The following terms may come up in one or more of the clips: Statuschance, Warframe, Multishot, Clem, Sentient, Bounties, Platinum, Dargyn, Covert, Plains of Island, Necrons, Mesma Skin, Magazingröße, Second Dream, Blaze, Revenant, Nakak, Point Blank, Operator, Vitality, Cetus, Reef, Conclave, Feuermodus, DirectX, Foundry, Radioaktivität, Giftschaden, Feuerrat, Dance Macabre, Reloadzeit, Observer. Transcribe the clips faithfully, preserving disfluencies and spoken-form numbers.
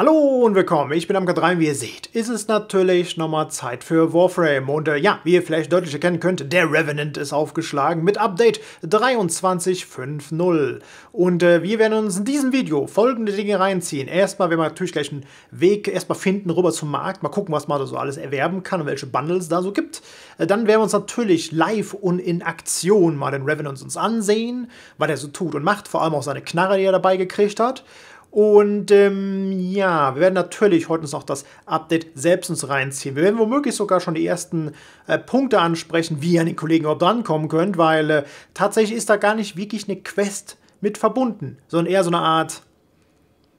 Hallo und willkommen, ich bin M K drei und wie ihr seht, ist es natürlich nochmal Zeit für Warframe. Und äh, ja, wie ihr vielleicht deutlich erkennen könnt, der Revenant ist aufgeschlagen mit Update dreiundzwanzig Punkt fünf Punkt null. Und äh, wir werden uns in diesem Video folgende Dinge reinziehen. Erstmal werden wir natürlich gleich einen Weg erstmal finden rüber zum Markt, mal gucken, was man da so alles erwerben kann und welche Bundles da so gibt. Äh, dann werden wir uns natürlich live und in Aktion mal den Revenant uns ansehen, was er so tut und macht, vor allem auch seine Knarre, die er dabei gekriegt hat. Und ähm, ja, wir werden natürlich heute uns noch das Update selbst uns reinziehen. Wir werden womöglich sogar schon die ersten äh, Punkte ansprechen, wie ihr an den Kollegen überhaupt rankommen könnt, weil äh, tatsächlich ist da gar nicht wirklich eine Quest mit verbunden, sondern eher so eine Art,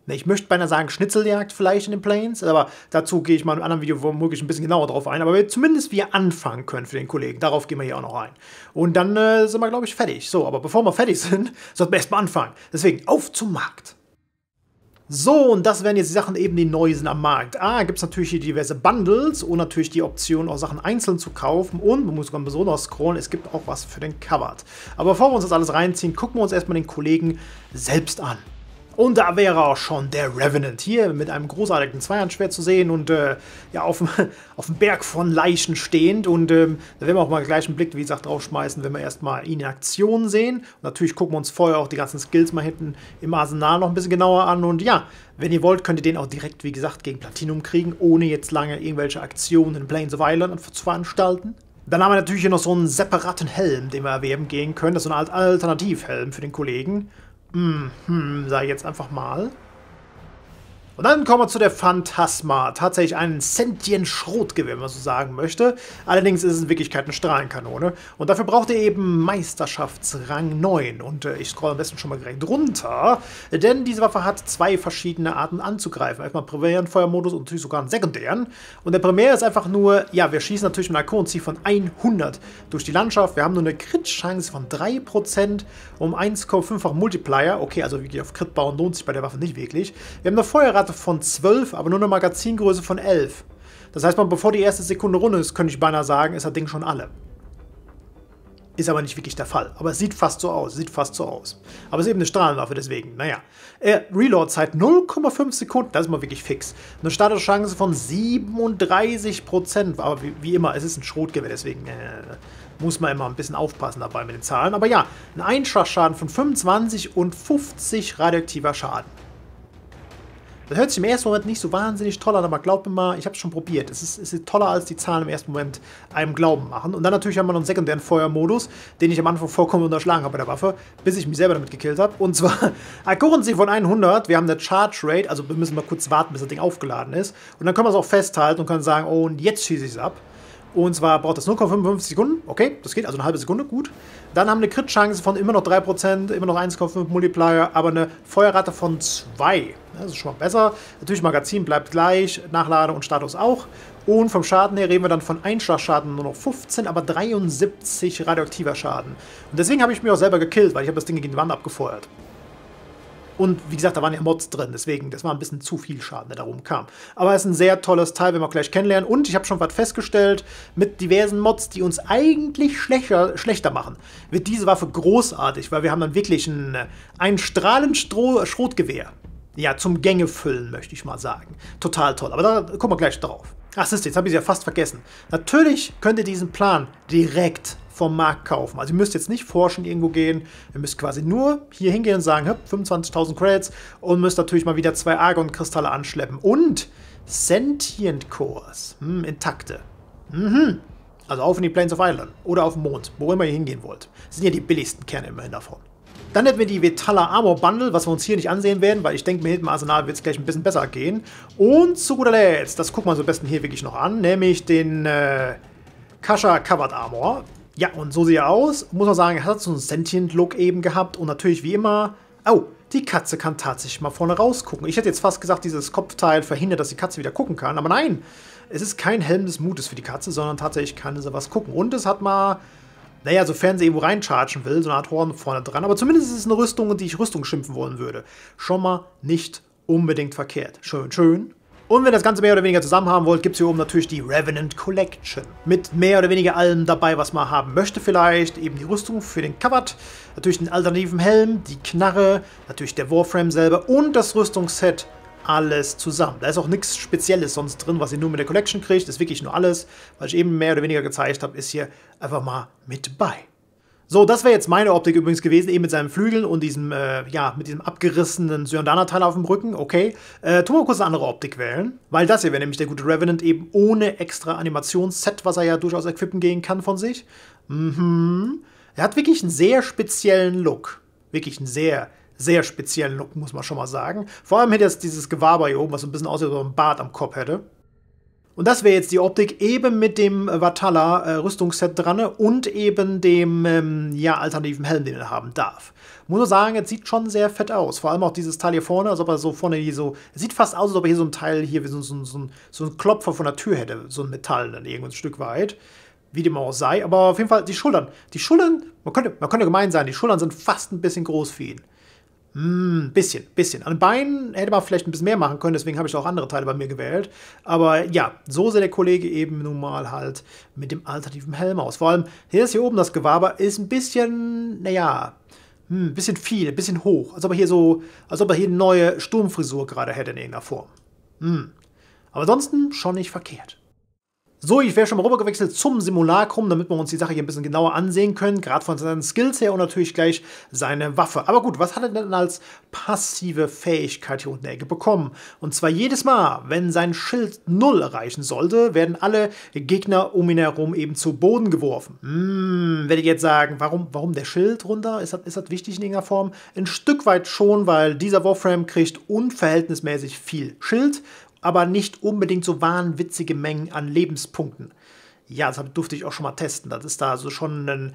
ne, ich möchte beinahe sagen Schnitzeljagd vielleicht in den Plains, aber dazu gehe ich mal in einem anderen Video womöglich ein bisschen genauer drauf ein, aber wir, zumindest wir anfangen können für den Kollegen, darauf gehen wir hier auch noch ein. Und dann äh, sind wir, glaube ich, fertig. So, aber bevor wir fertig sind, sollten wir erstmal anfangen. Deswegen, auf zum Markt! So, und das wären jetzt die Sachen eben, die neu sind am Markt. Ah, gibt es natürlich hier diverse Bundles und natürlich die Option, auch Sachen einzeln zu kaufen. Und, man muss sogar besonders scrollen, es gibt auch was für den Covert. Aber bevor wir uns das alles reinziehen, gucken wir uns erstmal den Kollegen selbst an. Und da wäre auch schon der Revenant hier mit einem großartigen Zweihandschwert zu sehen und äh, ja, auf dem, auf dem Berg von Leichen stehend. Und ähm, da werden wir auch mal gleich einen Blick, wie gesagt, draufschmeißen, wenn wir erstmal ihn in Aktion sehen. Und natürlich gucken wir uns vorher auch die ganzen Skills mal hinten im Arsenal noch ein bisschen genauer an. Und ja, wenn ihr wollt, könnt ihr den auch direkt, wie gesagt, gegen Platinum kriegen, ohne jetzt lange irgendwelche Aktionen in Plains of Island zu veranstalten. Dann haben wir natürlich hier noch so einen separaten Helm, den wir erwerben gehen können. Das ist so eine Art Alternativhelm für den Kollegen. Hm, hm, sag ich jetzt einfach mal. Und dann kommen wir zu der Phantasma. Tatsächlich ein Sentient-Schrotgewehr, wenn man so sagen möchte. Allerdings ist es in Wirklichkeit eine Strahlenkanone. Und dafür braucht ihr eben Meisterschaftsrang neun. Und äh, ich scroll am besten schon mal direkt runter. Denn diese Waffe hat zwei verschiedene Arten anzugreifen. Erstmal einen primären Feuermodus und natürlich sogar einen sekundären. Und der primäre ist einfach nur, ja, wir schießen natürlich mit einer Konzi von hundert durch die Landschaft. Wir haben nur eine Crit-Chance von drei Prozent um eins Komma fünffach Multiplier. Okay, also wirklich auf Crit bauen lohnt sich bei der Waffe nicht wirklich. Wir haben eine Feuerrat von zwölf, aber nur eine Magazingröße von elf. Das heißt, man, bevor die erste Sekunde runter ist, könnte ich beinahe sagen, ist das Ding schon alle. Ist aber nicht wirklich der Fall. Aber es sieht fast so aus, sieht fast so aus. Aber es ist eben eine Strahlenwaffe, deswegen, naja. Äh, Reloadzeit null Komma fünf Sekunden, das ist mal wirklich fix. Eine Statuschance von siebenunddreißig Prozent, aber wie, wie immer, es ist ein Schrotgewehr, deswegen äh, muss man immer ein bisschen aufpassen dabei mit den Zahlen. Aber ja, ein Eintrush-Schaden von fünfundzwanzig und fünfzig radioaktiver Schaden. Das hört sich im ersten Moment nicht so wahnsinnig toll an, aber glaubt mir mal, ich habe es schon probiert. Es ist, es ist toller, als die Zahlen im ersten Moment einem glauben machen. Und dann natürlich haben wir noch einen sekundären Feuermodus, den ich am Anfang vollkommen unterschlagen habe bei der Waffe, bis ich mich selber damit gekillt habe. Und zwar Accuracy von hundert, wir haben eine Charge Rate, also wir müssen mal kurz warten, bis das Ding aufgeladen ist. Und dann können wir es auch festhalten und können sagen, oh, und jetzt schieße ich es ab. Und zwar braucht das null Komma fünfundfünfzig Sekunden, okay, das geht, also eine halbe Sekunde, gut. Dann haben wir eine Crit-Chance von immer noch drei Prozent, immer noch eins Komma fünf Multiplier, aber eine Feuerrate von zwei. Das ist schon mal besser. Natürlich Magazin bleibt gleich, Nachlade und Status auch. Und vom Schaden her reden wir dann von Einschlagschaden nur noch fünfzehn, aber dreiundsiebzig radioaktiver Schaden. Und deswegen habe ich mich auch selber gekillt, weil ich habe das Ding gegen die Wand abgefeuert. Und wie gesagt, da waren ja Mods drin, deswegen, das war ein bisschen zu viel Schaden, der da rumkam. Aber es ist ein sehr tolles Teil, wenn wir auch gleich kennenlernen. Und ich habe schon was festgestellt, mit diversen Mods, die uns eigentlich schlechter, schlechter machen, wird diese Waffe großartig, weil wir haben dann wirklich ein, ein Strahlenschrotgewehr. Ja, zum Gänge füllen, möchte ich mal sagen. Total toll, aber da gucken wir gleich drauf. Ach, siehst du, jetzt habe ich es ja fast vergessen. Natürlich könnt ihr diesen Plan direkt vom Markt kaufen. Also ihr müsst jetzt nicht forschen irgendwo gehen, ihr müsst quasi nur hier hingehen und sagen, fünfundzwanzigtausend Credits und müsst natürlich mal wieder zwei Argon-Kristalle anschleppen. Und Sentient Cores, hm, intakte. Mhm. Also auf in die Plains of Island oder auf den Mond, wo immer ihr hingehen wollt. Das sind ja die billigsten Kerne immerhin davon. Dann hätten wir die Vetala Armor Bundle, was wir uns hier nicht ansehen werden, weil ich denke, mir hinten im Arsenal wird es gleich ein bisschen besser gehen. Und zu guter Letzt, das gucken wir uns am besten hier wirklich noch an, nämlich den äh, Kasha Covered Armor. Ja, und so sieht er aus. Muss man sagen, er hat so einen Sentient-Look eben gehabt und natürlich wie immer... Oh, die Katze kann tatsächlich mal vorne rausgucken. Ich hätte jetzt fast gesagt, dieses Kopfteil verhindert, dass die Katze wieder gucken kann, aber nein! Es ist kein Helm des Mutes für die Katze, sondern tatsächlich kann sie was gucken. Und es hat mal... Naja, sofern sie irgendwo reinchargen will, so eine Art Horn vorne dran. Aber zumindest ist es eine Rüstung, die ich Rüstung schimpfen wollen würde. Schon mal nicht unbedingt verkehrt. Schön, schön. Und wenn ihr das Ganze mehr oder weniger zusammen haben wollt, gibt es hier oben natürlich die Revenant Collection. Mit mehr oder weniger allem dabei, was man haben möchte vielleicht. Eben die Rüstung für den Covert, natürlich den alternativen Helm, die Knarre, natürlich der Warframe selber und das Rüstungsset alles zusammen. Da ist auch nichts Spezielles sonst drin, was ihr nur mit der Collection kriegt. Das ist wirklich nur alles, was ich eben mehr oder weniger gezeigt habe, ist hier einfach mal mit bei. So, das wäre jetzt meine Optik übrigens gewesen, eben mit seinen Flügeln und diesem, äh, ja, mit diesem abgerissenen Syondana-Teil auf dem Rücken, okay. Äh, tun wir kurz eine andere Optik wählen, weil das hier wäre nämlich der gute Revenant eben ohne extra Animationsset, was er ja durchaus equippen gehen kann von sich. Mhm. Er hat wirklich einen sehr speziellen Look. Wirklich einen sehr, sehr speziellen Look, muss man schon mal sagen. Vor allem hätte jetzt dieses Gewaber hier oben, was so ein bisschen aussieht, als ob er einen Bart am Kopf hätte. Und das wäre jetzt die Optik eben mit dem Vatala-Rüstungsset dran und eben dem ähm, ja, alternativen Helm, den er haben darf. Muss nur sagen, es sieht schon sehr fett aus. Vor allem auch dieses Teil hier vorne, als ob er so vorne hier so... Es sieht fast aus, als ob er hier so ein Teil hier, wie so, so, so, so ein Klopfer von der Tür hätte, so ein Metall dann irgendwo ein Stück weit. Wie dem auch sei, aber auf jeden Fall die Schultern. Die Schultern, man könnte, man könnte gemein sein, die Schultern sind fast ein bisschen groß für ihn. Mm, bisschen, bisschen. An den Beinen hätte man vielleicht ein bisschen mehr machen können, deswegen habe ich auch andere Teile bei mir gewählt. Aber ja, so sieht der Kollege eben nun mal halt mit dem alternativen Helm aus. Vor allem, hier ist hier oben das Gewaber, ist ein bisschen, naja, ein bisschen viel, ein bisschen hoch. Als ob er hier so, als ob er hier eine neue Sturmfrisur gerade hätte in irgendeiner Form. Mm. Aber ansonsten schon nicht verkehrt. So, ich wäre schon mal rübergewechselt zum Simulacrum, damit wir uns die Sache hier ein bisschen genauer ansehen können, gerade von seinen Skills her und natürlich gleich seine Waffe. Aber gut, was hat er denn als passive Fähigkeit hier unten in der Ecke bekommen? Und zwar jedes Mal, wenn sein Schild null erreichen sollte, werden alle Gegner um ihn herum eben zu Boden geworfen. Hm, werde ich jetzt sagen, warum, warum der Schild runter? Ist das, ist das wichtig in irgendeiner Form? Ein Stück weit schon, weil dieser Warframe kriegt unverhältnismäßig viel Schild, aber nicht unbedingt so wahnwitzige Mengen an Lebenspunkten. Ja, das durfte ich auch schon mal testen. Das ist da also schon ein,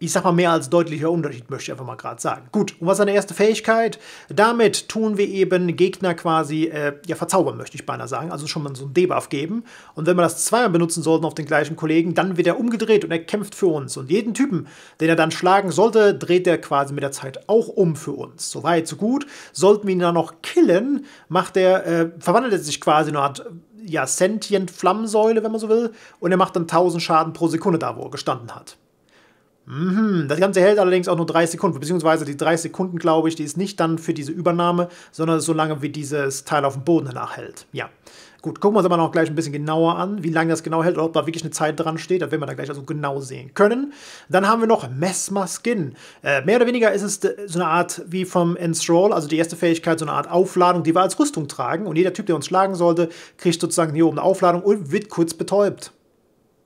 ich sag mal, mehr als deutlicher Unterschied, möchte ich einfach mal gerade sagen. Gut, und was ist seine erste Fähigkeit? Damit tun wir eben Gegner quasi, äh, ja, verzaubern, möchte ich beinahe sagen. Also schon mal so einen Debuff geben. Und wenn wir das zweimal benutzen sollten auf den gleichen Kollegen, dann wird er umgedreht und er kämpft für uns. Und jeden Typen, den er dann schlagen sollte, dreht er quasi mit der Zeit auch um für uns. So weit, so gut. Sollten wir ihn dann noch killen, macht er, äh, verwandelt er sich quasi in eine Art, ja, sentient Flammensäule, wenn man so will. Und er macht dann tausend Schaden pro Sekunde da, wo er gestanden hat. Das Ganze hält allerdings auch nur drei Sekunden, beziehungsweise die drei Sekunden, glaube ich, die ist nicht dann für diese Übernahme, sondern so lange, wie dieses Teil auf dem Boden danach hält. Ja, gut, gucken wir uns aber noch gleich ein bisschen genauer an, wie lange das genau hält oder ob da wirklich eine Zeit dran steht, das werden wir dann gleich also genau sehen können. Dann haben wir noch Mesma Skin. Äh, mehr oder weniger ist es so eine Art wie vom Enthrall, also die erste Fähigkeit, so eine Art Aufladung, die wir als Rüstung tragen und jeder Typ, der uns schlagen sollte, kriegt sozusagen hier oben eine Aufladung und wird kurz betäubt.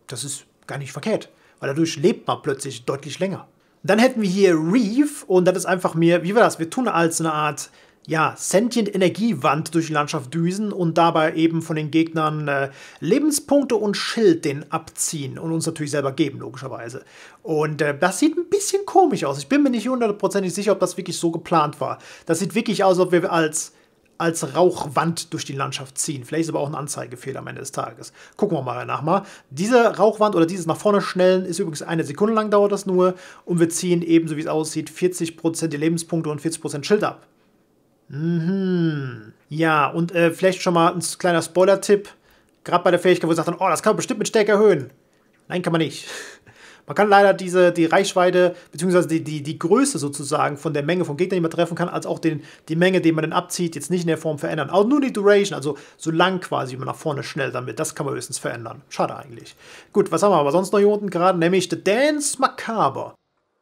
Das ist gar nicht verkehrt, weil dadurch lebt man plötzlich deutlich länger. Dann hätten wir hier Reef und das ist einfach mehr, wie war das? Wir tun als eine Art, ja, sentient Energiewand durch die Landschaft düsen und dabei eben von den Gegnern äh, Lebenspunkte und Schild den abziehen und uns natürlich selber geben, logischerweise. Und äh, das sieht ein bisschen komisch aus. Ich bin mir nicht hundertprozentig sicher, ob das wirklich so geplant war. Das sieht wirklich aus, als ob wir als... als Rauchwand durch die Landschaft ziehen. Vielleicht ist aber auch ein Anzeigefehler am Ende des Tages. Gucken wir mal danach mal. Diese Rauchwand oder dieses nach vorne schnellen ist übrigens eine Sekunde lang, dauert das nur. Und wir ziehen eben, so wie es aussieht, vierzig Prozent die Lebenspunkte und vierzig Prozent Schild ab. Mhm. Ja, und äh, vielleicht schon mal ein kleiner Spoiler-Tipp. Gerade bei der Fähigkeit, wo ihr sagt, oh, das kann man bestimmt mit Stärke erhöhen. Nein, kann man nicht. Man kann leider diese, die Reichweite, beziehungsweise die, die, die Größe sozusagen von der Menge von Gegnern, die man treffen kann, als auch den, die Menge, die man dann abzieht, jetzt nicht in der Form verändern. Auch nur die Duration, also so lang quasi, wie man nach vorne schnell damit, das kann man höchstens verändern. Schade eigentlich. Gut, was haben wir aber sonst noch hier unten gerade? Nämlich The Dance Macabre.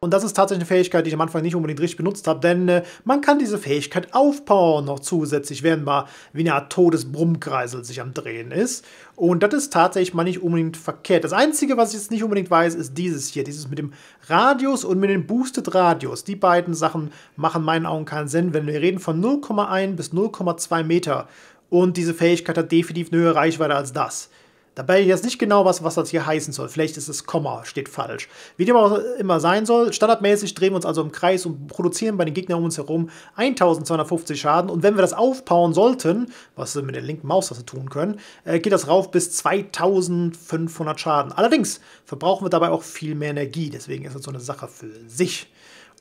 Und das ist tatsächlich eine Fähigkeit, die ich am Anfang nicht unbedingt richtig benutzt habe, denn äh, man kann diese Fähigkeit aufbauen noch zusätzlich, während man wie eine Art Todesbrummkreisel sich am Drehen ist. Und das ist tatsächlich mal nicht unbedingt verkehrt. Das Einzige, was ich jetzt nicht unbedingt weiß, ist dieses hier. Dieses mit dem Radius und mit dem Boosted Radius. Die beiden Sachen machen in meinen Augen keinen Sinn, wenn wir reden von null Komma eins bis null Komma zwei Meter. Und diese Fähigkeit hat definitiv eine höhere Reichweite als das. Dabei jetzt nicht genau, was, was das hier heißen soll. Vielleicht ist das Komma, steht falsch. Wie dem auch immer sein soll, standardmäßig drehen wir uns also im Kreis und produzieren bei den Gegnern um uns herum eintausendzweihundertfünfzig Schaden. Und wenn wir das aufbauen sollten, was wir mit der linken Maustaste tun können, äh, geht das rauf bis zweitausendfünfhundert Schaden. Allerdings verbrauchen wir dabei auch viel mehr Energie. Deswegen ist das so eine Sache für sich.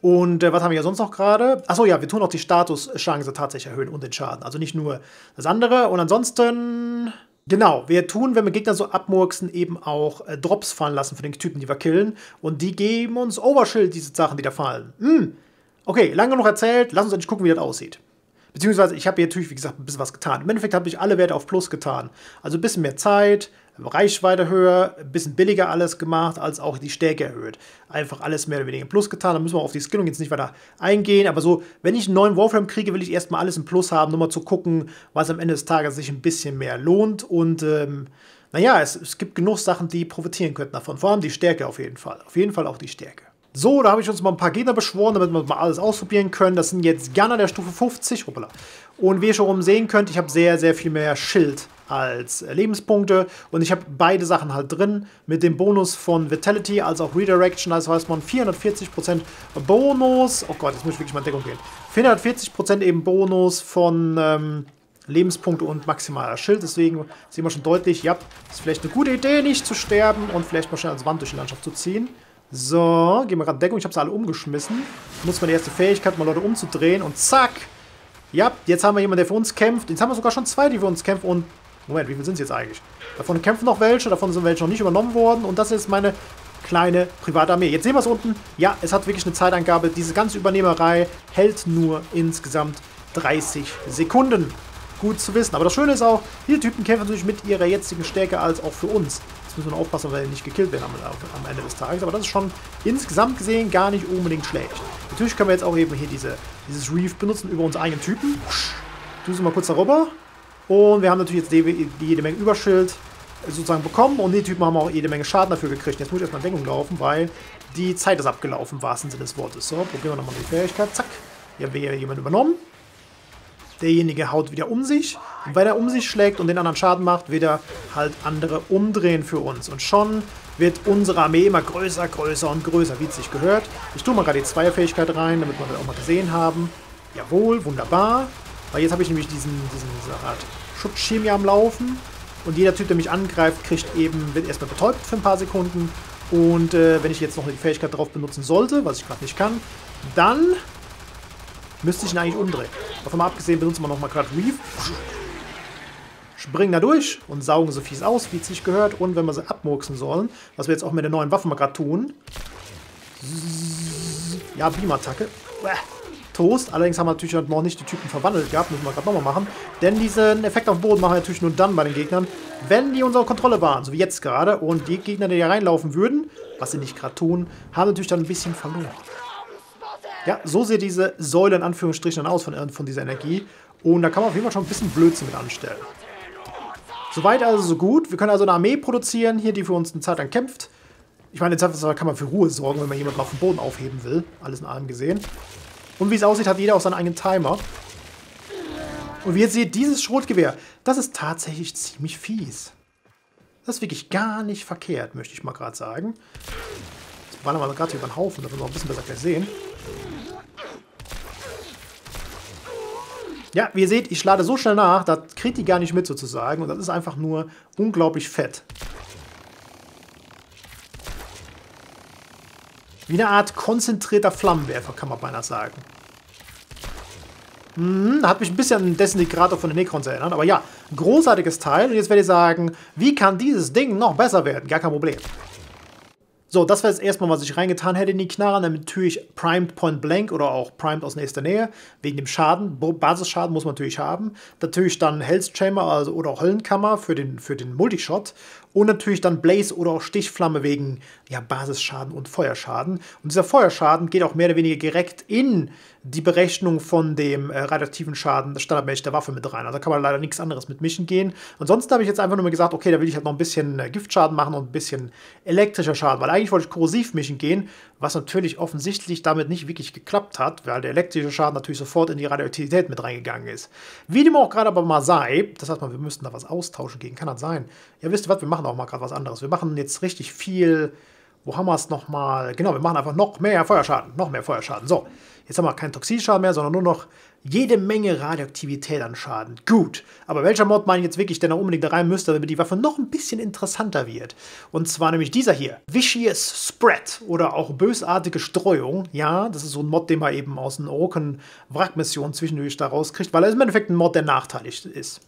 Und äh, was haben wir ja sonst noch gerade? Achso, ja, wir tun auch die Statuschance tatsächlich erhöhen und den Schaden. Also nicht nur das andere. Und ansonsten... Genau, wir tun, wenn wir Gegner so abmurksen, eben auch äh, Drops fallen lassen für den Typen, die wir killen. Und die geben uns Overshield, diese Sachen, die da fallen. Hm. Okay, lange genug erzählt, lass uns endlich gucken, wie das aussieht. Beziehungsweise ich habe hier natürlich, wie gesagt, ein bisschen was getan. Im Endeffekt habe ich alle Werte auf Plus getan. Also ein bisschen mehr Zeit, Reichweite höher, ein bisschen billiger alles gemacht, als auch die Stärke erhöht. Einfach alles mehr oder weniger im Plus getan. Da müssen wir auf die Skillung jetzt nicht weiter eingehen. Aber so, wenn ich einen neuen Warframe kriege, will ich erstmal alles im Plus haben, nur mal zu gucken, was am Ende des Tages sich ein bisschen mehr lohnt. Und ähm, naja, es, es gibt genug Sachen, die profitieren könnten davon. Vor allem die Stärke auf jeden Fall. Auf jeden Fall auch die Stärke. So, da habe ich uns mal ein paar Gegner beschworen, damit wir mal alles ausprobieren können. Das sind jetzt Gunner der Stufe fünfzig. Hoppala. Und wie ihr schon rum sehen könnt, ich habe sehr, sehr viel mehr Schild als Lebenspunkte. Und ich habe beide Sachen halt drin. Mit dem Bonus von Vitality als auch Redirection. Das heißt, man vierhundertvierzig Prozent Bonus. Oh Gott, jetzt muss ich wirklich mal in Deckung gehen. vierhundertvierzig Prozent eben Bonus von ähm, Lebenspunkte und maximaler Schild. Deswegen sehen wir schon deutlich, ja, ist vielleicht eine gute Idee, nicht zu sterben und vielleicht mal schnell als Wand durch die Landschaft zu ziehen. So, gehen wir gerade in Deckung. Ich habe sie alle umgeschmissen. Ich nutze meine erste Fähigkeit, mal Leute umzudrehen. Und zack. Ja, jetzt haben wir jemanden, der für uns kämpft. Jetzt haben wir sogar schon zwei, die für uns kämpfen. Und, Moment, wie viel sind es jetzt eigentlich? Davon kämpfen noch welche. Davon sind welche noch nicht übernommen worden. Und das ist meine kleine private Armee. Jetzt sehen wir es unten. Ja, es hat wirklich eine Zeitangabe. Diese ganze Übernehmerei hält nur insgesamt dreißig Sekunden. Gut zu wissen. Aber das Schöne ist auch, diese Typen kämpfen natürlich mit ihrer jetzigen Stärke als auch für uns. Jetzt müssen wir nur aufpassen, weil wir nicht gekillt werden am, am Ende des Tages. Aber das ist schon insgesamt gesehen gar nicht unbedingt schlecht. Natürlich können wir jetzt auch eben hier diese, dieses Reef benutzen über unseren eigenen Typen. Du sie mal kurz darüber. Und wir haben natürlich jetzt jede Menge Überschild sozusagen bekommen. Und die Typen haben auch jede Menge Schaden dafür gekriegt. Jetzt muss ich erstmal in Deckung laufen, weil die Zeit ist abgelaufen, im wahrsten Sinne des Wortes. So, probieren wir nochmal die Fähigkeit. Zack. Hier haben wir hier jemanden übernommen. Derjenige haut wieder um sich. Und weil er um sich schlägt und den anderen Schaden macht, wird er halt andere umdrehen für uns. Und schon wird unsere Armee immer größer, größer und größer, wie es sich gehört. Ich tue mal gerade die Zweierfähigkeit rein, damit wir das auch mal gesehen haben. Jawohl, wunderbar. Weil jetzt habe ich nämlich diesen, diesen diese Art Schutzschirm hier am Laufen. Und jeder Typ, der mich angreift, kriegt eben, wird erstmal betäubt für ein paar Sekunden. Und äh, wenn ich jetzt noch die Fähigkeit drauf benutzen sollte, was ich gerade nicht kann, dann müsste ich ihn eigentlich umdrehen. Davon mal abgesehen benutzen wir nochmal gerade Reef. Springen da durch und saugen so fies aus, wie es sich gehört. Und wenn wir sie abmurksen sollen, was wir jetzt auch mit der neuen Waffe mal gerade tun. Ja, Beam-Attacke. Toast. Allerdings haben wir natürlich noch nicht die Typen verwandelt gehabt. Müssen wir gerade nochmal machen. Denn diesen Effekt auf den Boden machen wir natürlich nur dann bei den Gegnern, wenn die unsere Kontrolle waren. So wie jetzt gerade. Und die Gegner, die hier reinlaufen würden, was sie nicht gerade tun, haben natürlich dann ein bisschen verloren. Ja, so sieht diese Säule in Anführungsstrichen dann aus von, von dieser Energie. Und da kann man auf jeden Fall schon ein bisschen Blödsinn mit anstellen. Soweit also so gut. Wir können also eine Armee produzieren, hier, die für uns eine Zeit lang kämpft. Ich meine, jetzt kann man für Ruhe sorgen, wenn man jemanden auf den Boden aufheben will. Alles in allem gesehen. Und wie es aussieht, hat jeder auch seinen eigenen Timer. Und wie ihr seht, dieses Schrotgewehr, das ist tatsächlich ziemlich fies. Das ist wirklich gar nicht verkehrt, möchte ich mal gerade sagen. Jetzt ballern wir gerade hier über den Haufen, damit wir auch ein bisschen besser gleich sehen. Ja, wie ihr seht, ich lade so schnell nach, da kriegt die gar nicht mit sozusagen. Und das ist einfach nur unglaublich fett. Wie eine Art konzentrierter Flammenwerfer, kann man beinahe sagen. Hm, hat mich ein bisschen an Desintegrator von den Necrons erinnert. Aber ja, großartiges Teil. Und jetzt werdet ihr sagen, wie kann dieses Ding noch besser werden? Gar kein Problem. So, das war jetzt erstmal, was ich reingetan hätte in die Knarren. Dann natürlich primed point blank oder auch primed aus nächster Nähe. Wegen dem Schaden. Basisschaden muss man natürlich haben. Natürlich dann Hell's Chamber also, oder auch Höllenkammer für den, für den Multishot. Und natürlich dann Blaze oder auch Stichflamme wegen ja, Basisschaden und Feuerschaden. Und dieser Feuerschaden geht auch mehr oder weniger direkt in die Berechnung von dem äh, radioaktiven Schaden standardmäßig der Waffe mit rein. Also da kann man leider nichts anderes mit mischen gehen. Ansonsten habe ich jetzt einfach nur mal gesagt, okay, da will ich halt noch ein bisschen äh, Giftschaden machen und ein bisschen elektrischer Schaden. Weil eigentlich wollte ich korrosiv mischen gehen, was natürlich offensichtlich damit nicht wirklich geklappt hat, weil der elektrische Schaden natürlich sofort in die Radioaktivität mit reingegangen ist. Wie dem auch gerade aber mal sei, das heißt mal, wir müssten da was austauschen gegen, kann das sein? Ja, wisst ihr was, wir machen auch mal gerade was anderes. Wir machen jetzt richtig viel. Wo haben wir es nochmal? Genau, wir machen einfach noch mehr Feuerschaden. Noch mehr Feuerschaden. So, jetzt haben wir keinen Toxinschaden mehr, sondern nur noch jede Menge Radioaktivität an Schaden. Gut, aber welcher Mod meine ich jetzt wirklich, der noch unbedingt da rein müsste, damit die Waffe noch ein bisschen interessanter wird? Und zwar nämlich dieser hier. Vicious Spread oder auch bösartige Streuung. Ja, das ist so ein Mod, den man eben aus einer Roken-Wrack-Mission zwischendurch da rauskriegt, weil er ist im Endeffekt ein Mod, der nachteilig ist.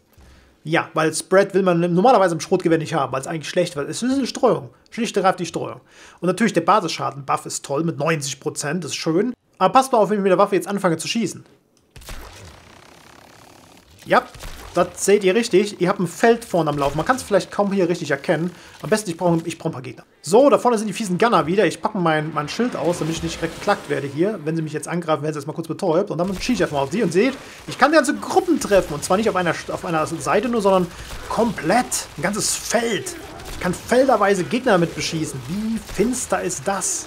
Ja, weil Spread will man normalerweise im Schrotgewehr nicht haben, weil es eigentlich schlecht wird. Es ist eine Streuung. Schlicht und greifend die Streuung. Und natürlich der Basisschaden-Buff ist toll mit neunzig Prozent, das ist schön. Aber passt mal auf, wenn ich mit der Waffe jetzt anfange zu schießen. Ja, das seht ihr richtig. Ihr habt ein Feld vorne am Laufen. Man kann es vielleicht kaum hier richtig erkennen. Am besten, ich brauche ich brauch ein paar Gegner. So, da vorne sind die fiesen Gunner wieder. Ich packe mein, mein Schild aus, damit ich nicht direkt geklackt werde hier. Wenn sie mich jetzt angreifen, werden sie erstmal kurz betäubt. Und dann schieße ich einfach mal auf sie. Und seht, ich kann ganze Gruppen treffen. Und zwar nicht auf einer, auf einer Seite nur, sondern komplett. Ein ganzes Feld. Ich kann felderweise Gegner damit beschießen. Wie finster ist das?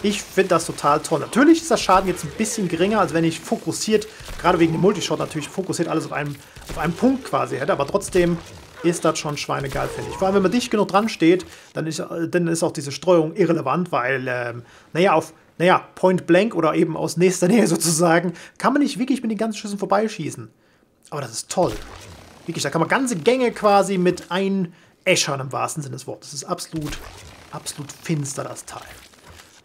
Ich finde das total toll. Natürlich ist der Schaden jetzt ein bisschen geringer, als wenn ich fokussiert, gerade wegen dem Multishot natürlich, fokussiert alles auf einem, auf einem Punkt quasi hätte. Aber trotzdem ist das schon schweinegeil, finde ich. Vor allem, wenn man dicht genug dran steht, dann ist, dann ist auch diese Streuung irrelevant, weil, ähm, naja, auf naja, Point Blank oder eben aus nächster Nähe sozusagen, kann man nicht wirklich mit den ganzen Schüssen vorbeischießen. Aber das ist toll. Wirklich, da kann man ganze Gänge quasi mit einäschern im wahrsten Sinne des Wortes. Das ist absolut, absolut finster, das Teil.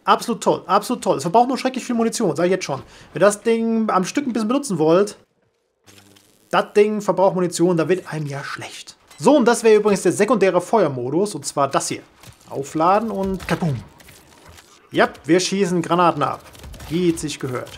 Absolut toll, absolut toll. Es verbraucht nur schrecklich viel Munition, sage ich jetzt schon. Wenn ihr das Ding am Stück ein bisschen benutzen wollt, das Ding verbraucht Munition, da wird einem ja schlecht. So, und das wäre übrigens der sekundäre Feuermodus, und zwar das hier. Aufladen und kaboom. Ja, wir schießen Granaten ab. Wie sich gehört.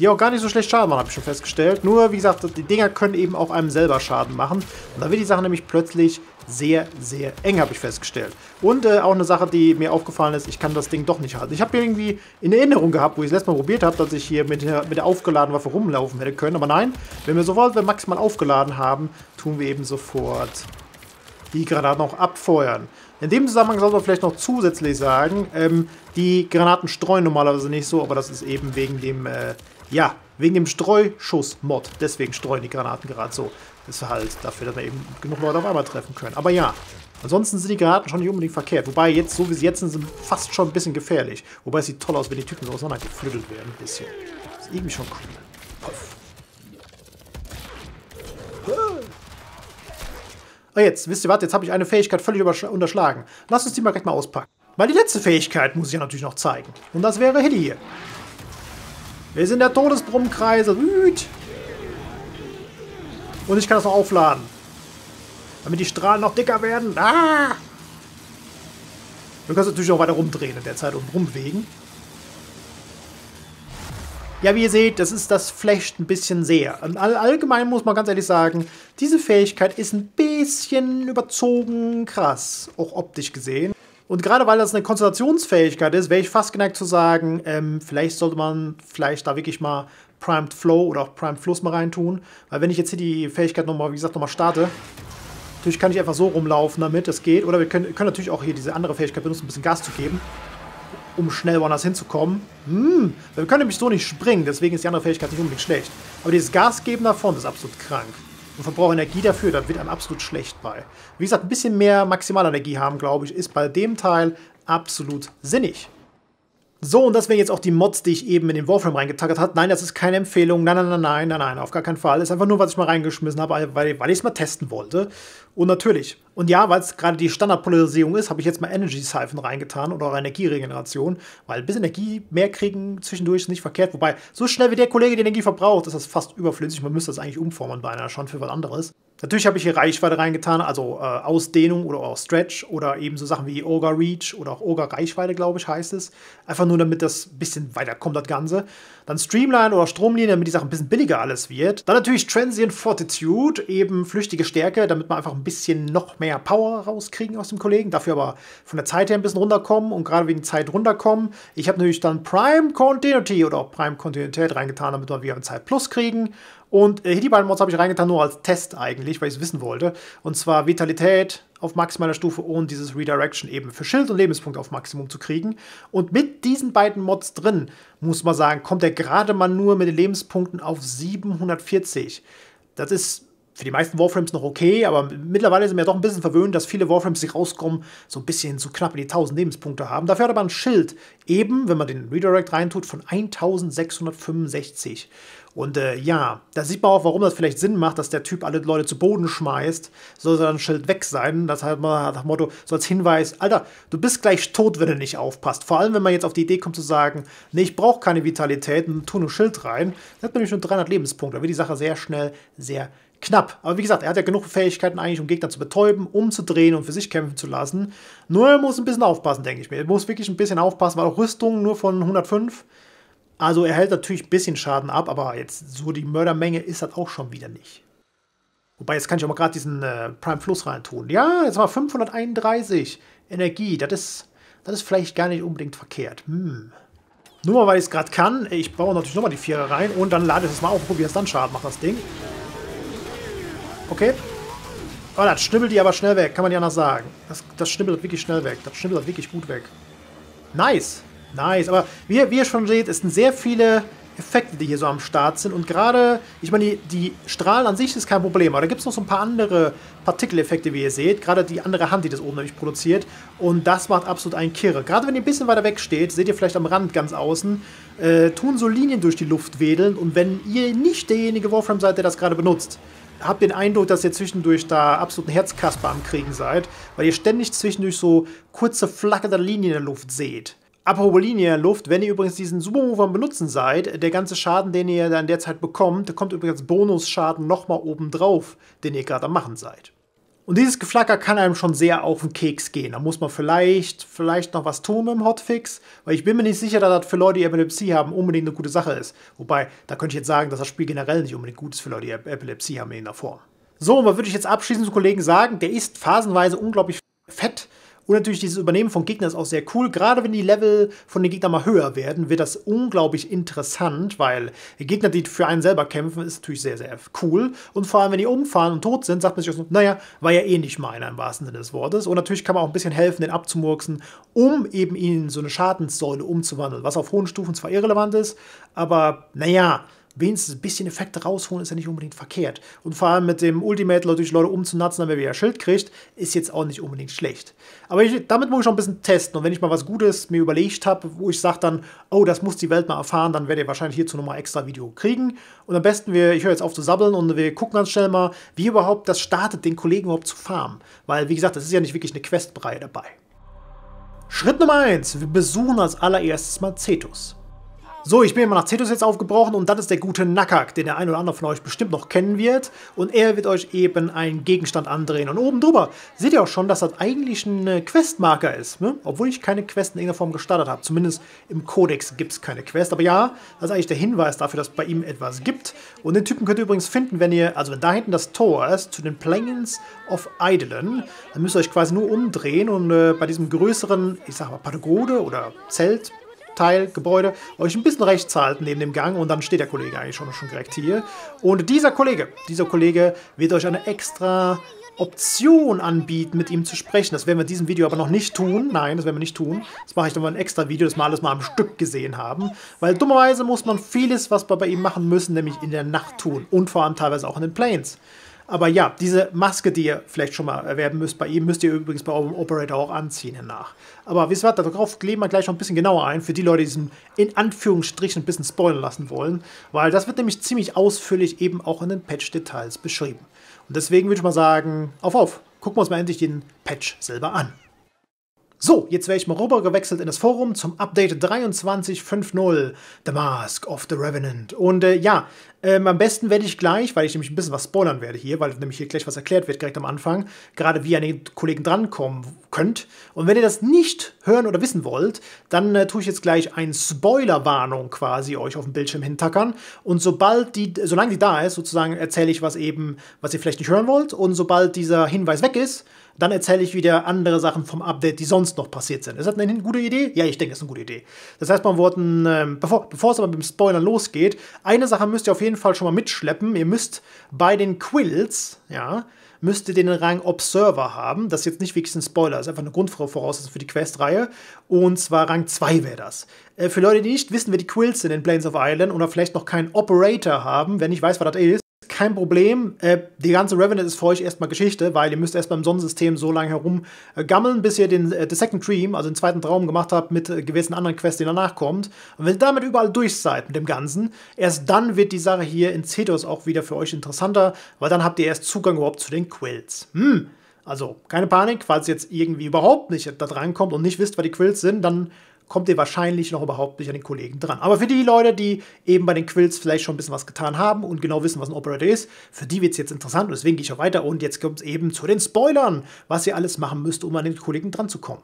Die auch gar nicht so schlecht Schaden machen, habe ich schon festgestellt. Nur, wie gesagt, die Dinger können eben auch einem selber Schaden machen. Und da wird die Sache nämlich plötzlich sehr, sehr eng, habe ich festgestellt. Und äh, auch eine Sache, die mir aufgefallen ist, ich kann das Ding doch nicht halten. Ich habe irgendwie in Erinnerung gehabt, wo ich es letztes Mal probiert habe, dass ich hier mit der, mit der aufgeladenen Waffe rumlaufen hätte können. Aber nein, wenn wir sofort wenn wir maximal aufgeladen haben, tun wir eben sofort die Granaten auch abfeuern. In dem Zusammenhang sollte man vielleicht noch zusätzlich sagen, ähm, die Granaten streuen normalerweise nicht so, aber das ist eben wegen dem... Äh, Ja, wegen dem Streuschuss-Mod. Deswegen streuen die Granaten gerade so. Ist halt dafür, dass wir eben genug Leute auf einmal treffen können. Aber ja, ansonsten sind die Granaten schon nicht unbedingt verkehrt. Wobei, jetzt, so wie sie jetzt sind, sind sie fast schon ein bisschen gefährlich. Wobei es sieht toll aus, wenn die Typen so auseinandergeflüttelt werden. Ein bisschen. Das ist irgendwie schon cool. Puff. Ah, jetzt, wisst ihr was? Jetzt habe ich eine Fähigkeit völlig unterschlagen. Lasst uns die mal gleich mal auspacken. Weil die letzte Fähigkeit muss ich ja natürlich noch zeigen. Und das wäre Hilly hier. Wir sind der Todesbrummkreisel. Und ich kann das noch aufladen. Damit die Strahlen noch dicker werden. Ah! Wir können es natürlich noch weiter rumdrehen in der Zeit und rumwegen. Ja, wie ihr seht, das ist das flecht ein bisschen sehr. All, allgemein muss man ganz ehrlich sagen, diese Fähigkeit ist ein bisschen überzogen krass. Auch optisch gesehen. Und gerade weil das eine Konzentrationsfähigkeit ist, wäre ich fast geneigt zu sagen, ähm, vielleicht sollte man vielleicht da wirklich mal Primed Flow oder auch Primed Fluss mal reintun. Weil wenn ich jetzt hier die Fähigkeit nochmal, wie gesagt, nochmal starte, natürlich kann ich einfach so rumlaufen damit, das geht. Oder wir können, können natürlich auch hier diese andere Fähigkeit benutzen, ein bisschen Gas zu geben, um schnell woanders hinzukommen. Hm, wir können nämlich so nicht springen, deswegen ist die andere Fähigkeit nicht unbedingt schlecht. Aber dieses Gas geben davon ist absolut krank. Und Verbrauch Energie dafür, da wird einem absolut schlecht bei. Wie gesagt, ein bisschen mehr Maximalenergie haben, glaube ich, ist bei dem Teil absolut sinnig. So, und das wären jetzt auch die Mods, die ich eben in den Warframe reingetackert habe. Nein, das ist keine Empfehlung. Nein, nein, nein, nein, nein, nein, auf gar keinen Fall. Das ist einfach nur, was ich mal reingeschmissen habe, weil, weil ich es mal testen wollte. Und natürlich, und ja, weil es gerade die Standardpolarisierung ist, habe ich jetzt mal Energy Siphon reingetan oder auch Energieregeneration, weil ein bisschen Energie mehr kriegen zwischendurch ist nicht verkehrt. Wobei, so schnell wie der Kollege die Energie verbraucht, ist das fast überflüssig. Man müsste das eigentlich umformen bei einer schon für was anderes. Natürlich habe ich hier Reichweite reingetan, also äh, Ausdehnung oder auch Stretch oder eben so Sachen wie Ogre Reach oder auch Ogre Reichweite, glaube ich, heißt es. Einfach nur, damit das ein bisschen weiterkommt, das Ganze. Dann Streamline oder Stromlinie, damit die Sache ein bisschen billiger alles wird. Dann natürlich Transient Fortitude, eben flüchtige Stärke, damit man einfach ein bisschen noch mehr Power rauskriegen aus dem Kollegen. Dafür aber von der Zeit her ein bisschen runterkommen und gerade wegen Zeit runterkommen. Ich habe natürlich dann Prime Continuity oder auch Prime Continuität reingetan, damit wir wieder Zeit Plus kriegen. Und hier die beiden Mods habe ich reingetan, nur als Test eigentlich, weil ich es wissen wollte. Und zwar Vitalität auf maximaler Stufe und dieses Redirection eben für Schild und Lebenspunkte auf Maximum zu kriegen. Und mit diesen beiden Mods drin, muss man sagen, kommt er gerade mal nur mit den Lebenspunkten auf siebenhundertvierzig. Das ist für die meisten Warframes noch okay, aber mittlerweile sind wir doch ein bisschen verwöhnt, dass viele Warframes, die rauskommen, so ein bisschen zu knapp in die tausend Lebenspunkte haben. Dafür hat aber ein Schild eben, wenn man den Redirect reintut, von eintausendsechshundertfünfundsechzig. Und äh, ja, da sieht man auch, warum das vielleicht Sinn macht, dass der Typ alle Leute zu Boden schmeißt. Soll sein Schild weg sein. Das hat man nach dem Motto, so als Hinweis, Alter, du bist gleich tot, wenn du nicht aufpasst. Vor allem, wenn man jetzt auf die Idee kommt zu sagen, nee, ich brauche keine Vitalität und tu nur Schild rein. Dann hat man nämlich nur dreihundert Lebenspunkte. Da wird die Sache sehr schnell, sehr knapp. Aber wie gesagt, er hat ja genug Fähigkeiten eigentlich, um Gegner zu betäuben, umzudrehen und für sich kämpfen zu lassen. Nur er muss ein bisschen aufpassen, denke ich mir. Er muss wirklich ein bisschen aufpassen, weil auch Rüstung nur von hundertfünf... Also er hält natürlich ein bisschen Schaden ab, aber jetzt so die Mördermenge ist das auch schon wieder nicht. Wobei, jetzt kann ich auch mal gerade diesen äh, Prime Fluss reintun. Ja, jetzt war fünfhunderteinunddreißig Energie. Das ist, das ist vielleicht gar nicht unbedingt verkehrt. Hm. Nur mal, weil ich es gerade kann. Ich baue natürlich nochmal die Vierer rein und dann lade ich es mal auf und probiere es dann Schaden. Mach das Ding. Okay. Oh, das schnibbelt die aber schnell weg. Kann man ja noch sagen. Das, das schnibbelt wirklich schnell weg. Das schnibbelt wirklich gut weg. Nice. Nice. Aber wie ihr, wie ihr schon seht, es sind sehr viele Effekte, die hier so am Start sind. Und gerade, ich meine, die, die Strahlen an sich ist kein Problem, aber da gibt es noch so ein paar andere Partikeleffekte, wie ihr seht. Gerade die andere Hand, die das oben nämlich produziert. Und das macht absolut einen Kirre. Gerade wenn ihr ein bisschen weiter weg steht, seht ihr vielleicht am Rand ganz außen, äh, tun so Linien durch die Luft wedeln. Und wenn ihr nicht derjenige Warframe seid, der das gerade benutzt, habt den Eindruck, dass ihr zwischendurch da absoluten Herzkasper am Kriegen seid, weil ihr ständig zwischendurch so kurze, flackernde Linien in der Luft seht. Apropos Linie in der Luft, wenn ihr übrigens diesen Supermove am Benutzen seid, der ganze Schaden, den ihr dann derzeit bekommt, da kommt übrigens Bonusschaden nochmal oben drauf, den ihr gerade am Machen seid. Und dieses Geflacker kann einem schon sehr auf den Keks gehen. Da muss man vielleicht, vielleicht noch was tun mit dem Hotfix, weil ich bin mir nicht sicher, dass das für Leute, die Epilepsie haben, unbedingt eine gute Sache ist. Wobei, da könnte ich jetzt sagen, dass das Spiel generell nicht unbedingt gut ist für Leute, die Epilepsie haben in der Form. So, und was würde ich jetzt abschließend zu Kollegen sagen? Der ist phasenweise unglaublich fett. Und natürlich dieses Übernehmen von Gegnern ist auch sehr cool. Gerade wenn die Level von den Gegnern mal höher werden, wird das unglaublich interessant, weil die Gegner, die für einen selber kämpfen, ist natürlich sehr, sehr cool. Und vor allem, wenn die umfahren und tot sind, sagt man sich auch so, naja, war ja eh nicht meiner im wahrsten Sinne des Wortes. Und natürlich kann man auch ein bisschen helfen, den abzumurksen, um eben ihnen so eine Schadenssäule umzuwandeln, was auf hohen Stufen zwar irrelevant ist, aber naja, wenigstens ein bisschen Effekte rausholen, ist ja nicht unbedingt verkehrt. Und vor allem mit dem Ultimate natürlich Leute umzunatzen, damit er wieder Schild kriegt, ist jetzt auch nicht unbedingt schlecht. Aber ich, damit muss ich noch ein bisschen testen. Und wenn ich mal was Gutes mir überlegt habe, wo ich sage dann, oh, das muss die Welt mal erfahren, dann werdet ihr wahrscheinlich hierzu nochmal extra Video kriegen. Und am besten, wir, ich höre jetzt auf zu sabbeln und wir gucken ganz schnell mal, wie überhaupt das startet, den Kollegen überhaupt zu farmen. Weil, wie gesagt, das ist ja nicht wirklich eine Questbrei dabei. Schritt Nummer eins. Wir besuchen als allererstes mal Cetus. So, ich bin immer nach Cetus jetzt aufgebrochen und das ist der gute Nakak, den der ein oder andere von euch bestimmt noch kennen wird. Und er wird euch eben einen Gegenstand andrehen. Und oben drüber seht ihr auch schon, dass das eigentlich ein Questmarker ist, ne? Obwohl ich keine Quest in irgendeiner Form gestartet habe. Zumindest im Codex gibt es keine Quest. Aber ja, das ist eigentlich der Hinweis dafür, dass es bei ihm etwas gibt. Und den Typen könnt ihr übrigens finden, wenn ihr, also wenn da hinten das Tor ist, zu den Plains of Island, dann müsst ihr euch quasi nur umdrehen und äh, bei diesem größeren, ich sag mal, Pagode oder Zelt, Teil, Gebäude, euch ein bisschen rechts halten neben dem Gang und dann steht der Kollege eigentlich schon, schon direkt hier. Und dieser Kollege, dieser Kollege wird euch eine extra Option anbieten, mit ihm zu sprechen. Das werden wir in diesem Video aber noch nicht tun. Nein, das werden wir nicht tun. Das mache ich nochmal ein extra Video, das wir alles mal am Stück gesehen haben. Weil dummerweise muss man vieles, was wir bei ihm machen müssen, nämlich in der Nacht tun. Und vor allem teilweise auch in den Plains. Aber ja, diese Maske, die ihr vielleicht schon mal erwerben müsst, bei ihm müsst ihr übrigens bei eurem Operator auch anziehen danach. Aber wisst ihr was, darauf kleben wir gleich noch ein bisschen genauer ein, für die Leute, die diesen in Anführungsstrichen ein bisschen spoilern lassen wollen. Weil das wird nämlich ziemlich ausführlich eben auch in den Patch-Details beschrieben. Und deswegen würde ich mal sagen, auf auf, gucken wir uns mal endlich den Patch selber an. So, jetzt wäre ich mal rüber gewechselt in das Forum zum Update dreiundzwanzig fünfzig, The Mask of the Revenant. Und äh, ja, ähm, am besten werde ich gleich, weil ich nämlich ein bisschen was spoilern werde hier, weil nämlich hier gleich was erklärt wird, direkt am Anfang, gerade wie ihr an den Kollegen drankommen könnt. Und wenn ihr das nicht hören oder wissen wollt, dann äh, tue ich jetzt gleich eine Spoilerwarnung quasi euch auf dem Bildschirm hintackern. Und sobald die, solange die da ist, sozusagen erzähle ich was eben, was ihr vielleicht nicht hören wollt. Und sobald dieser Hinweis weg ist, dann erzähle ich wieder andere Sachen vom Update, die sonst noch passiert sind. Ist das eine gute Idee? Ja, ich denke, das ist eine gute Idee. Das heißt, man wollte, ähm, bevor, bevor es aber mit dem Spoiler losgeht, eine Sache müsst ihr auf jeden Fall schon mal mitschleppen. Ihr müsst bei den Quills, ja, müsst ihr den Rang Observer haben. Das ist jetzt nicht wirklich ein Spoiler, das ist einfach eine Grundvoraussetzung für die Questreihe. Und zwar Rang zwei wäre das. Äh, für Leute, die nicht wissen, wer die Quills sind in Plains of Island oder vielleicht noch keinen Operator haben, wer nicht weiß, was das ist, kein Problem, äh, die ganze Revenant ist für euch erstmal Geschichte, weil ihr müsst erstmal im Sonnensystem so lange herumgammeln, äh, bis ihr den äh, the Second Dream, also den zweiten Traum gemacht habt mit äh, gewissen anderen Quests, die danach kommt. Und wenn ihr damit überall durch seid mit dem Ganzen, erst dann wird die Sache hier in Cetus auch wieder für euch interessanter, weil dann habt ihr erst Zugang überhaupt zu den Quills. Hm. Also keine Panik, falls ihr jetzt irgendwie überhaupt nicht da dran kommt und nicht wisst, was die Quills sind, dann kommt ihr wahrscheinlich noch überhaupt nicht an den Kollegen dran. Aber für die Leute, die eben bei den Quills vielleicht schon ein bisschen was getan haben und genau wissen, was ein Operator ist, für die wird es jetzt interessant und deswegen gehe ich auch weiter und jetzt kommt es eben zu den Spoilern, was ihr alles machen müsst, um an den Kollegen dran zu kommen.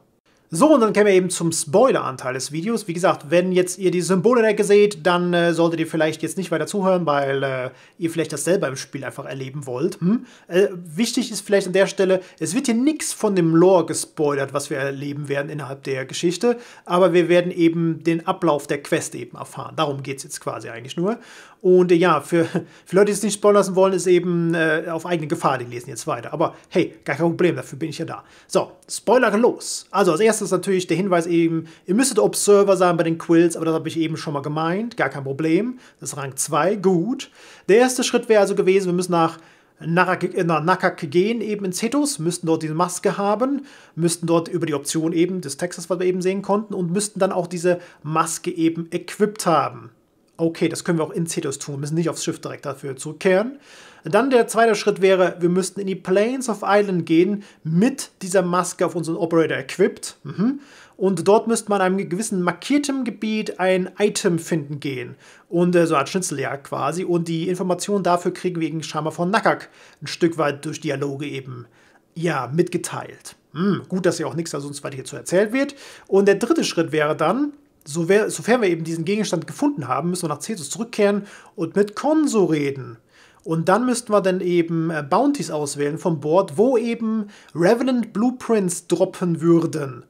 So, und dann kämen wir eben zum Spoiler-Anteil des Videos. Wie gesagt, wenn jetzt ihr die Symbole-Decke seht, dann äh, solltet ihr vielleicht jetzt nicht weiter zuhören, weil äh, ihr vielleicht das selber im Spiel einfach erleben wollt. Hm? Äh, wichtig ist vielleicht an der Stelle, es wird hier nichts von dem Lore gespoilert, was wir erleben werden innerhalb der Geschichte, aber wir werden eben den Ablauf der Quest eben erfahren. Darum geht es jetzt quasi eigentlich nur. Und äh, ja, für, für Leute, die es nicht spoilern lassen wollen, ist eben äh, auf eigene Gefahr, die lesen jetzt weiter. Aber hey, gar kein Problem, dafür bin ich ja da. So, Spoiler los. Also als erstes natürlich der Hinweis eben, ihr müsstet Observer sein bei den Quills, aber das habe ich eben schon mal gemeint, gar kein Problem, das ist Rang zwei, gut. Der erste Schritt wäre also gewesen, wir müssen nach Nakak gehen, eben in Cetus, müssten dort diese Maske haben, müssten dort über die Option eben des Textes, was wir eben sehen konnten, und müssten dann auch diese Maske eben equipped haben. Okay, das können wir auch in Cetus tun, müssen nicht aufs Schiff direkt dafür zurückkehren. Dann der zweite Schritt wäre, wir müssten in die Plains of Island gehen, mit dieser Maske auf unseren Operator equipped. Mhm. Und dort müsste man in einem gewissen markierten Gebiet ein Item finden gehen. Und äh, so eine Art Schnitzeljagd quasi. Und die Informationen dafür kriegen wir scheinbar von Nakak ein Stück weit durch Dialoge eben, ja, mitgeteilt. Mhm. Gut, dass hier auch nichts sonst weiter hierzu erzählt wird. Und der dritte Schritt wäre dann, So wär, sofern wir eben diesen Gegenstand gefunden haben, müssen wir nach Cetus zurückkehren und mit Konso reden. Und dann müssten wir dann eben Bounties auswählen von Bord, wo eben Revenant Blueprints droppen würden.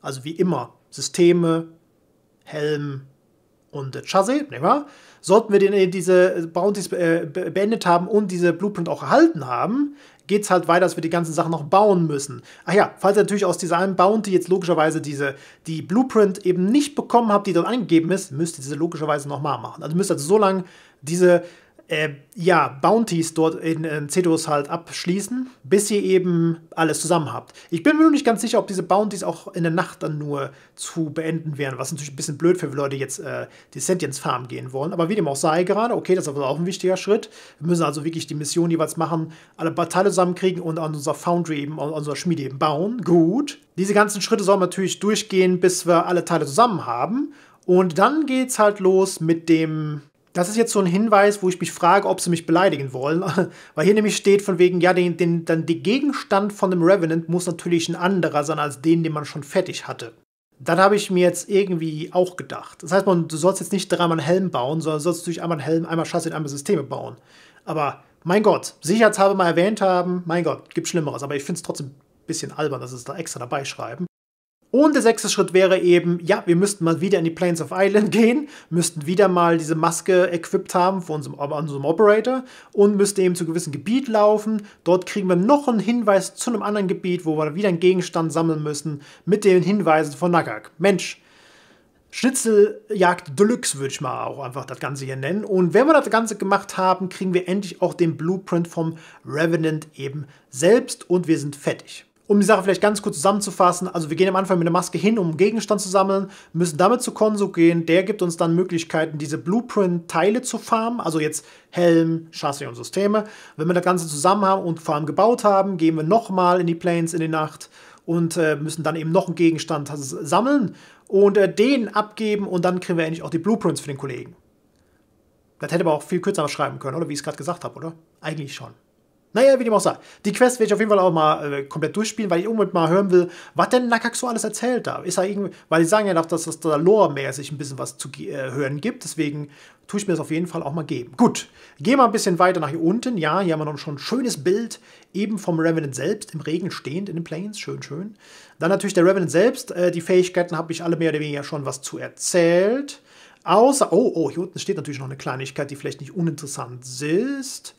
Also wie immer, Systeme, Helm und äh, Chassé, nicht wahr? Sollten wir den, äh, diese Bounties äh, beendet haben und diese Blueprint auch erhalten haben, geht es halt weiter, dass wir die ganzen Sachen noch bauen müssen. Ach ja, falls ihr natürlich aus dieser einen Bounty jetzt logischerweise diese, die Blueprint eben nicht bekommen habt, die dort angegeben ist, müsst ihr diese logischerweise nochmal machen. Also müsst ihr also so lange diese äh, ja, Bounties dort in, in Cetus halt abschließen, bis ihr eben alles zusammen habt. Ich bin mir noch nicht ganz sicher, ob diese Bounties auch in der Nacht dann nur zu beenden wären, was natürlich ein bisschen blöd für Leute jetzt äh, die Sentience Farm gehen wollen. Aber wie dem auch sei gerade, okay, das ist aber auch ein wichtiger Schritt. Wir müssen also wirklich die Mission jeweils machen, alle Teile zusammenkriegen und an unserer Foundry eben, an unserer Schmiede eben bauen. Gut. Diese ganzen Schritte sollen wir natürlich durchgehen, bis wir alle Teile zusammen haben. Und dann geht's halt los mit dem... Das ist jetzt so ein Hinweis, wo ich mich frage, ob sie mich beleidigen wollen, weil hier nämlich steht von wegen, ja, den, den, dann der Gegenstand von dem Revenant muss natürlich ein anderer sein als den, den man schon fertig hatte. Dann habe ich mir jetzt irgendwie auch gedacht. Das heißt, man, du sollst jetzt nicht dreimal einen Helm bauen, sondern du sollst natürlich einmal einen Helm, einmal Chassis und einmal Systeme bauen. Aber, mein Gott, sicherheitshalber mal erwähnt haben, mein Gott, gibt Schlimmeres. Aber ich finde es trotzdem ein bisschen albern, dass sie es da extra dabei schreiben. Und der sechste Schritt wäre eben, ja, wir müssten mal wieder in die Plains of Island gehen, müssten wieder mal diese Maske equipped haben von unserem, unserem Operator und müssten eben zu gewissem Gebiet laufen. Dort kriegen wir noch einen Hinweis zu einem anderen Gebiet, wo wir wieder einen Gegenstand sammeln müssen mit den Hinweisen von Nakak. Mensch, Schnitzeljagd Deluxe würde ich mal auch einfach das Ganze hier nennen. Und wenn wir das Ganze gemacht haben, kriegen wir endlich auch den Blueprint vom Revenant eben selbst und wir sind fertig. Um die Sache vielleicht ganz kurz zusammenzufassen, also wir gehen am Anfang mit der Maske hin, um einen Gegenstand zu sammeln, müssen damit zu Konso gehen, der gibt uns dann Möglichkeiten, diese Blueprint-Teile zu farmen, also jetzt Helm, Chassis und Systeme. Wenn wir das Ganze zusammen haben und vor allem gebaut haben, gehen wir nochmal in die Plains in die Nacht und äh, müssen dann eben noch einen Gegenstand sammeln und äh, den abgeben und dann kriegen wir endlich auch die Blueprints für den Kollegen. Das hätte aber auch viel kürzer schreiben können, oder? Wie ich es gerade gesagt habe, oder? Eigentlich schon. Naja, wie dem auch sei. Die Quest werde ich auf jeden Fall auch mal äh, komplett durchspielen, weil ich unbedingt mal hören will, was denn Nakak so alles erzählt da. Ist er irgendwie, weil die sagen ja doch, dass es da lore-mäßig ein bisschen was zu äh, hören gibt. Deswegen tue ich mir das auf jeden Fall auch mal geben. Gut, gehen wir ein bisschen weiter nach hier unten. Ja, hier haben wir noch schon ein schönes Bild, eben vom Revenant selbst, im Regen stehend in den Plains. Schön, schön. Dann natürlich der Revenant selbst. Äh, die Fähigkeiten habe ich alle mehr oder weniger schon was zu erzählt. Außer, oh, oh, hier unten steht natürlich noch eine Kleinigkeit, die vielleicht nicht uninteressant ist.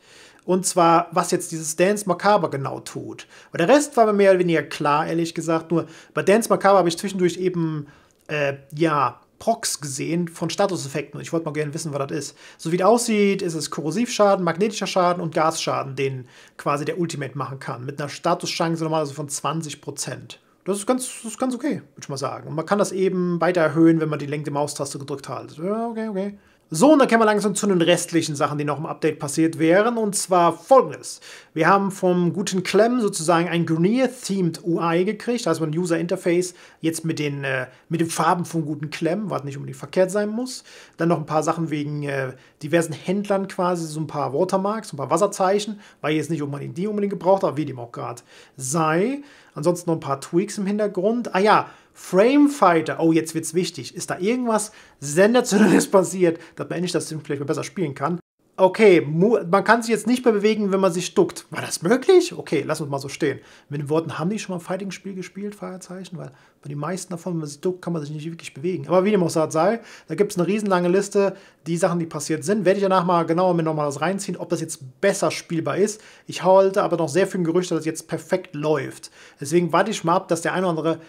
Und zwar, was jetzt dieses Dance Macabre genau tut. Weil der Rest war mir mehr oder weniger klar, ehrlich gesagt. Nur bei Dance Macabre habe ich zwischendurch eben, äh, ja, Procs gesehen von Statuseffekten. Und ich wollte mal gerne wissen, was das ist. So wie es aussieht, ist es Korrosivschaden, magnetischer Schaden und Gasschaden, den quasi der Ultimate machen kann. Mit einer Statuschance normalerweise von zwanzig Prozent. Das ist ganz, das ist ganz okay, würde ich mal sagen. Und man kann das eben weiter erhöhen, wenn man die linke Maustaste gedrückt hält. Ja, okay, okay. So, und dann kämen wir langsam zu den restlichen Sachen, die noch im Update passiert wären. Und zwar folgendes. Wir haben vom guten Clem sozusagen ein Grenier-themed U I gekriegt, also ein User-Interface, jetzt mit den, äh, mit den Farben vom guten Clem, was nicht unbedingt verkehrt sein muss. Dann noch ein paar Sachen wegen äh, diversen Händlern quasi, so ein paar Watermarks, so ein paar Wasserzeichen, weil jetzt nicht unbedingt die unbedingt gebraucht, aber wie dem auch gerade sei. Ansonsten noch ein paar Tweaks im Hintergrund. Ah ja, Framefighter. Oh, jetzt wird's wichtig. Ist da irgendwas Sensationelles passiert, dass man endlich das Ding vielleicht mal besser spielen kann? Okay, man kann sich jetzt nicht mehr bewegen, wenn man sich duckt. War das möglich? Okay, lass uns mal so stehen. Mit den Worten, haben die schon mal ein Fighting-Spiel gespielt? Fragezeichen, weil bei den meisten davon, wenn man sich duckt, kann man sich nicht wirklich bewegen. Aber wie dem auch sei, da gibt es eine riesenlange Liste, die Sachen, die passiert sind. Werde ich danach mal genauer mir nochmal das reinziehen, ob das jetzt besser spielbar ist. Ich halte aber noch sehr viel Gerücht, dass es jetzt perfekt läuft. Deswegen warte ich mal ab, dass der eine oder andere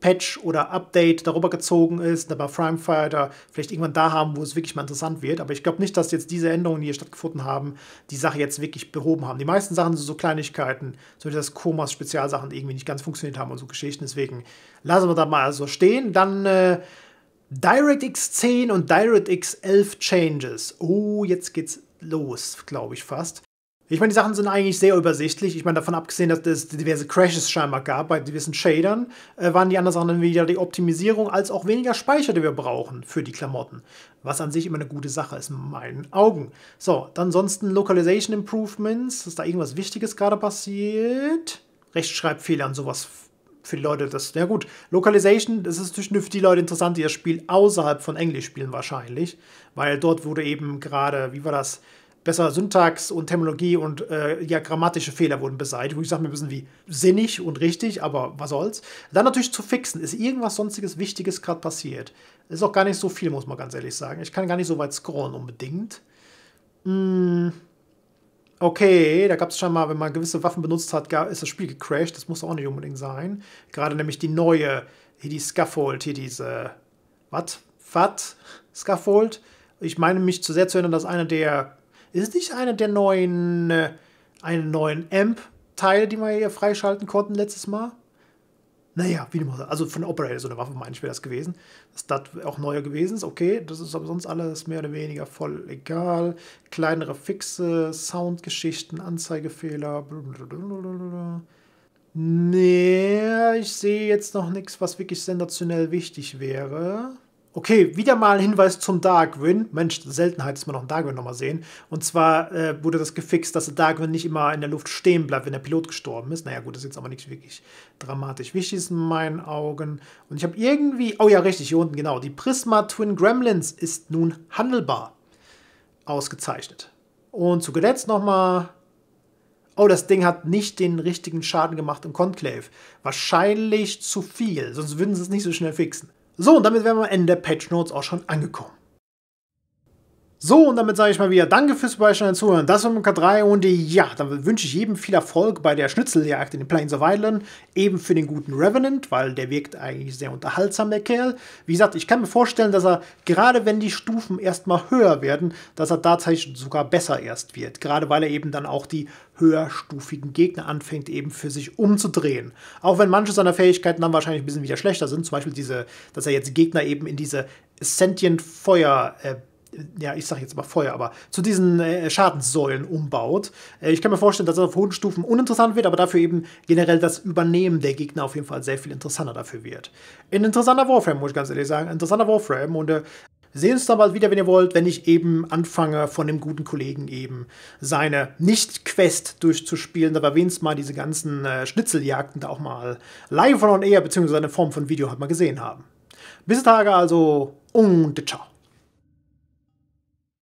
Patch oder Update darüber gezogen ist, aber Framefighter vielleicht irgendwann da haben, wo es wirklich mal interessant wird. Aber ich glaube nicht, dass jetzt diese Änderungen, die hier stattgefunden haben, die Sache jetzt wirklich behoben haben. Die meisten Sachen sind so Kleinigkeiten, so wie das Komas Spezialsachen irgendwie nicht ganz funktioniert haben und so Geschichten. Deswegen lassen wir da mal so stehen. Dann äh, DirectX zehn und DirectX elf Changes. Oh, jetzt geht's los, glaube ich fast. Ich meine, die Sachen sind eigentlich sehr übersichtlich. Ich meine, davon abgesehen, dass es diverse Crashes scheinbar gab bei gewissen Shadern, äh, waren die anderen Sachen dann wieder die Optimisierung als auch weniger Speicher, die wir brauchen für die Klamotten. Was an sich immer eine gute Sache ist, in meinen Augen. So, dann ansonsten Localization Improvements. Ist da irgendwas Wichtiges gerade passiert? Rechtschreibfehler und sowas für die Leute. Das, ja gut, Localization, das ist natürlich für die Leute interessant, die das Spiel außerhalb von Englisch spielen wahrscheinlich. Weil dort wurde eben gerade, wie war das? Besser Syntax und Terminologie und äh, ja, grammatische Fehler wurden beseitigt, wo ich sage mir ein bisschen wie sinnig und richtig, aber was soll's. Dann natürlich zu fixen, ist irgendwas sonstiges Wichtiges gerade passiert. Ist auch gar nicht so viel, muss man ganz ehrlich sagen. Ich kann gar nicht so weit scrollen unbedingt. Mm. Okay, da gab es scheinbar, wenn man gewisse Waffen benutzt hat, ist das Spiel gecrashed. Das muss auch nicht unbedingt sein. Gerade nämlich die neue, hier die Scaffold, hier diese, was? Fat? Scaffold? Ich meine mich zu sehr zu erinnern, dass einer der ist nicht eine der neuen, äh, einen neuen Amp-Teile, die wir hier freischalten konnten letztes Mal? Naja, wie immer. Also von Operator, so eine Waffe, meine ich, wäre das gewesen. Dass das auch neuer gewesen ist, okay. Das ist aber sonst alles mehr oder weniger voll egal. Kleinere Fixe, Soundgeschichten, Anzeigefehler. Blablabla. Nee, ich sehe jetzt noch nichts, was wirklich sensationell wichtig wäre. Okay, wieder mal ein Hinweis zum Dargyn. Mensch, Seltenheit, dass wir noch einen Dargyn nochmal sehen. Und zwar äh, wurde das gefixt, dass der Dargyn nicht immer in der Luft stehen bleibt, wenn der Pilot gestorben ist. Naja gut, das ist jetzt aber nicht wirklich dramatisch wichtig ist in meinen Augen. Und ich habe irgendwie, oh ja richtig, hier unten genau, die Prisma Twin Gremlins ist nun handelbar. Ausgezeichnet. Und zu guter Letzt nochmal, oh, das Ding hat nicht den richtigen Schaden gemacht im Conclave. Wahrscheinlich zu viel, sonst würden sie es nicht so schnell fixen. So, und damit wären wir am Ende der Patch Notes auch schon angekommen. So, und damit sage ich mal wieder Danke fürs Beischauen und Zuhören. Das war Kill Burn M K drei und ja, dann wünsche ich jedem viel Erfolg bei der Schnitzeljagd in den Plains of Island. Eben für den guten Revenant, weil der wirkt eigentlich sehr unterhaltsam, der Kerl. Wie gesagt, ich kann mir vorstellen, dass er, gerade wenn die Stufen erstmal höher werden, dass er tatsächlich sogar besser erst wird. Gerade weil er eben dann auch die höherstufigen Gegner anfängt, eben für sich umzudrehen. Auch wenn manche seiner Fähigkeiten dann wahrscheinlich ein bisschen wieder schlechter sind. Zum Beispiel diese, dass er jetzt Gegner eben in diese Sentient Feuer äh, ja, ich sage jetzt mal Feuer, aber zu diesen äh, Schadenssäulen umbaut. Äh, ich kann mir vorstellen, dass das auf hohen Stufen uninteressant wird, aber dafür eben generell das Übernehmen der Gegner auf jeden Fall sehr viel interessanter dafür wird. Ein interessanter Warframe, muss ich ganz ehrlich sagen. Ein interessanter Warframe und äh, sehen uns dann bald wieder, wenn ihr wollt, wenn ich eben anfange, von dem guten Kollegen eben seine Nicht-Quest durchzuspielen. Da erwähnt es mal diese ganzen äh, Schnitzeljagden da auch mal live von on air, beziehungsweise eine Form von Video halt mal gesehen haben. Bis Tage also und ciao.